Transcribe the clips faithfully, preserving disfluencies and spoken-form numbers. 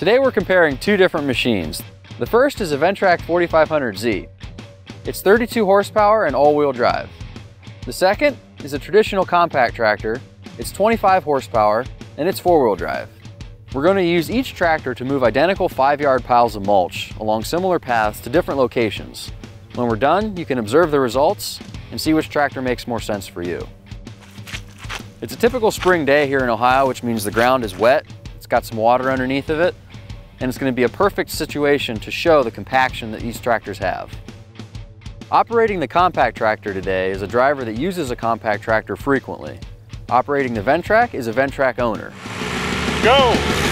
Today we're comparing two different machines. The first is a Ventrac forty-five hundred Z. It's thirty-two horsepower and all-wheel drive. The second is a traditional compact tractor. It's twenty-five horsepower and it's four-wheel drive. We're going to use each tractor to move identical five-yard piles of mulch along similar paths to different locations. When we're done, you can observe the results and see which tractor makes more sense for you. It's a typical spring day here in Ohio, which means the ground is wet, it's got some water underneath of it, and it's going to be a perfect situation to show the compaction that these tractors have. Operating the compact tractor today is a driver that uses a compact tractor frequently. Operating the Ventrac is a Ventrac owner. Go!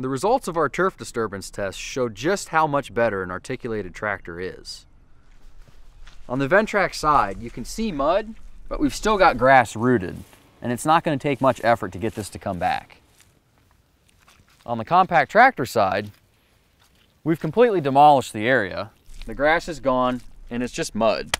The results of our turf disturbance test show just how much better an articulated tractor is. On the Ventrac side, you can see mud, but we've still got grass rooted, and it's not going to take much effort to get this to come back. On the compact tractor side, we've completely demolished the area. The grass is gone, and it's just mud.